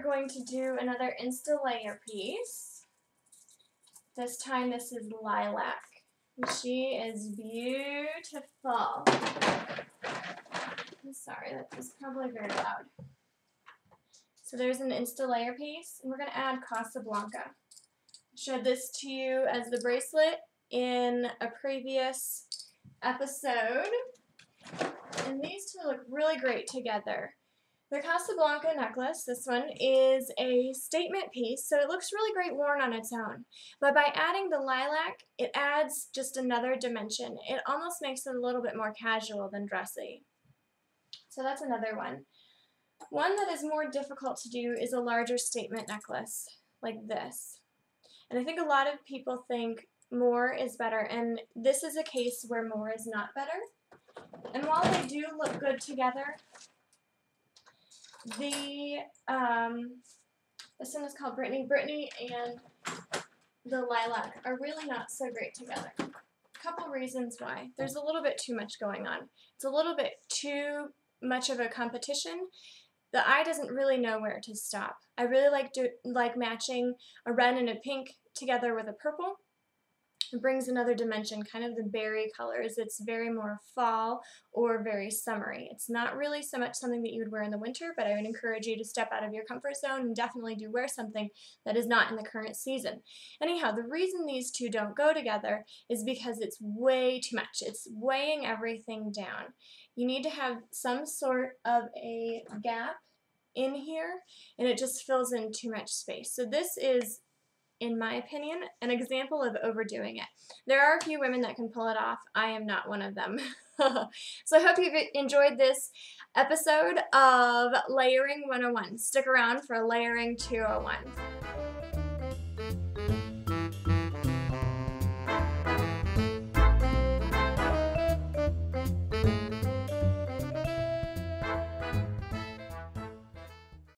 are going to do another Insta Layer piece. This time this is lilac. She is beautiful. I'm sorry, that was probably very loud. So there's an Insta Layer piece, and we're going to add Casablanca. I showed this to you as the bracelet in a previous episode, and these two look really great together. The Casablanca necklace, this one, is a statement piece, so it looks really great worn on its own. But by adding the lilac, it adds just another dimension. It almost makes it a little bit more casual than dressy. So that's another one. One that is more difficult to do is a larger statement necklace, like this. And I think a lot of people think more is better, and this is a case where more is not better. And while they do look good together, this one is called Brittany. Brittany and the lilac are really not so great together. A couple reasons why. There's a little bit too much going on. It's a little bit too much of a competition. The eye doesn't really know where to stop. I really like matching a red and a pink together with a purple. It brings another dimension, kind of the berry colors. It's very more fall or very summery. It's not really so much something that you would wear in the winter, but I would encourage you to step out of your comfort zone and definitely do wear something that is not in the current season. Anyhow, the reason these two don't go together is because it's way too much. It's weighing everything down. You need to have some sort of a gap in here, and it just fills in too much space. So this is, in my opinion, an example of overdoing it. There are a few women that can pull it off. I am not one of them. So I hope you've enjoyed this episode of Layering 101. Stick around for Layering 201.